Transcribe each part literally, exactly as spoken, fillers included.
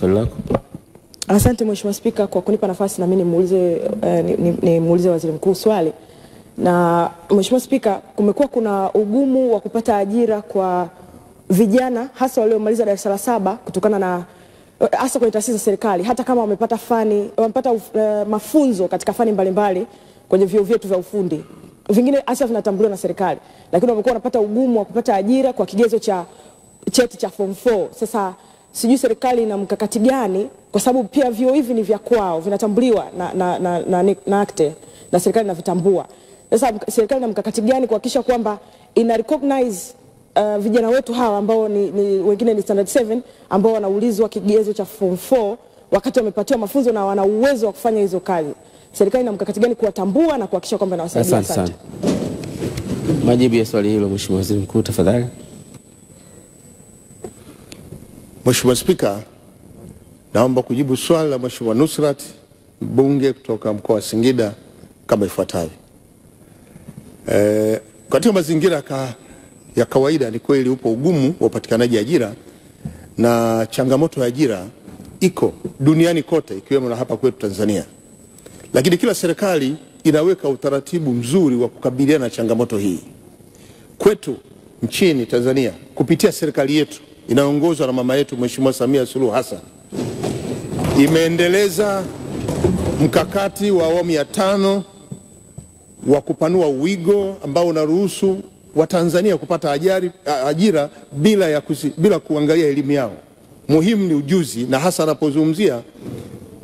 Swali lako. Asante Mheshimiwa Spika kwa kunipa nafasi na mimi nimuulize eh, nimuulize Waziri Mkuu swali. Na Mheshimiwa Spika, kumekuwa kuna ugumu wa kupata ajira kwa vijana hasa waliomaliza darasa la saba kutokana na hasa kwenye taasisi za serikali, hata kama wamepata fani wamepata uh, mafunzo katika fani mbalimbali kwenye vyuo vyetu vya ufundi vingine hasa vinatambuliwa na serikali, lakini wamekuwa wanapata ugumu wa kupata ajira kwa kigezo cha cheti cha form four. Sasa sijui serikali ina mkakati gani, kwa sababu pia vyuo hivi ni vya kwao, vinatambuliwa na na na na, na, na akte na serikali inavitambua. Sasa serikali ina mkakati gani kuhakikisha kwamba ina recognize Uh, vijana wetu hawa ambao ni, ni wengine ni standard seven ambao wanaulizwa kigezo cha form four wakati wamepatiwa mafunzo na wana uwezo wa kufanya hizo kazi? Serikali ina mkakati gani kuwatambua na kuhakikisha kwamba inawasaidia? Asante sana. Majibu ya swali hilo Mheshimiwa Waziri Mkuu tafadhali. Mheshimiwa Spika, naomba kujibu swali la Mheshimiwa Nusrat Mbunge kutoka mkoa wa Singida kama ifuatavyo. Eh, katika mazingira ka ya kawaida ni kweli upo ugumu wa upatikanaji ajira, na changamoto ya ajira iko duniani kote ikiwemo na hapa kwetu Tanzania. Lakini kila serikali inaweka utaratibu mzuri wa kukabiliana na changamoto hii. Kwetu nchini Tanzania kupitia serikali yetu inayoongozwa na mama yetu Mheshimiwa Samia Suluhu Hassan imeendeleza mkakati wa awamu ya tano wa kupanua wigo ambao unaruhusu wa Tanzania kupata ajari, ajira bila, ya kusi, bila kuangalia elimu yao. Muhimu ni ujuzi, na hasa napozungumzia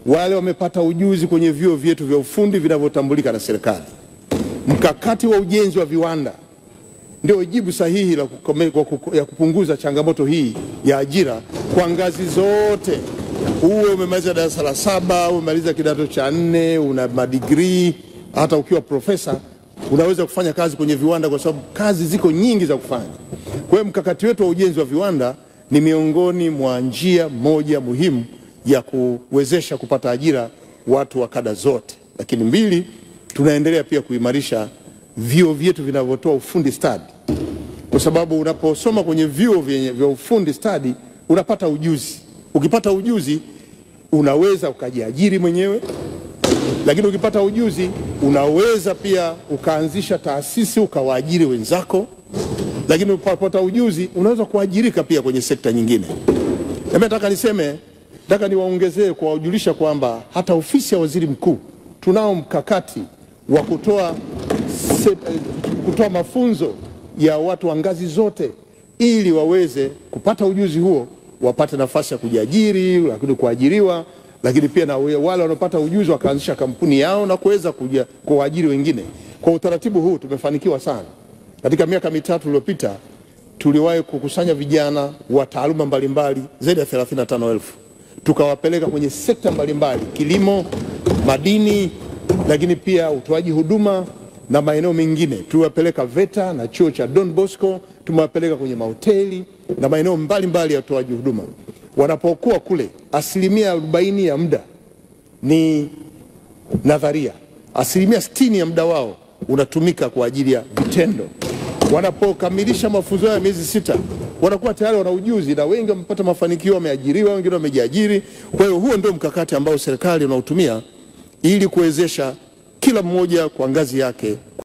wale wamepata ujuzi kwenye vyuo vyetu vya ufundi vinavyotambulika na serikali. Mkakati wa ujenzi wa viwanda ndio jibu sahihi la ya kupunguza changamoto hii ya ajira kwa ngazi zote. Uwe umemaliza darasa la saba, umemaliza kidato cha nne, una madigrii, hata ukiwa profesa unaweza kufanya kazi kwenye viwanda kwa sababu kazi ziko nyingi za kufanya. Kwa hiyo mkakati wetu wa ujenzi wa viwanda ni miongoni mwa njia moja muhimu ya kuwezesha kupata ajira watu wa kada zote. Lakini mbili, tunaendelea pia kuimarisha vyuo vyetu vinavyotoa ufundi stadi, kwa sababu unaposoma kwenye vyuo vya ufundi stadi unapata ujuzi. Ukipata ujuzi unaweza ukajiajiri mwenyewe, lakini ukipata ujuzi unaweza pia ukaanzisha taasisi ukawaajiri wenzako, lakini ukipata ujuzi unaweza kuajirika pia kwenye sekta nyingine. Na mimi nataka niseme, nataka niwaongezee kwa kujulisha kwamba hata ofisi ya Waziri Mkuu tunao mkakati wa kutoa se, kutoa mafunzo ya watu wa ngazi zote ili waweze kupata ujuzi huo, wapate nafasi ya kujiajiri, lakini kuajiriwa, lakini pia na wale wanaopata ujuzi wakaanzisha kampuni yao na kuweza kuajiri wengine. Kwa utaratibu huu tumefanikiwa sana. Katika miaka mitatu iliyopita tuliwahi kukusanya vijana wa taaluma mbalimbali zaidi ya thelathini na tano elfu. Tukawapeleka kwenye sekta mbalimbali, kilimo, madini, lakini pia utoaji huduma na maeneo mengine. Tuliwapeleka VETA na chuo cha Don Bosco, tumewapeleka kwenye mahoteli na maeneo mbalimbali ya utoaji huduma. Wanapokuwa kule asilimia arobaini ya muda ni nadharia, asilimia sitini ya muda wao unatumika kwa ajili ya vitendo. Wanapokamilisha mafunzo ya miezi sita wanakuwa tayari wana ujuzi, na wengi wamepata mafanikio, wameajiriwa, wengine wamejiajiri. Kwa hiyo huo ndio mkakati ambao serikali unautumia ili kuwezesha kila mmoja kwa ngazi yake.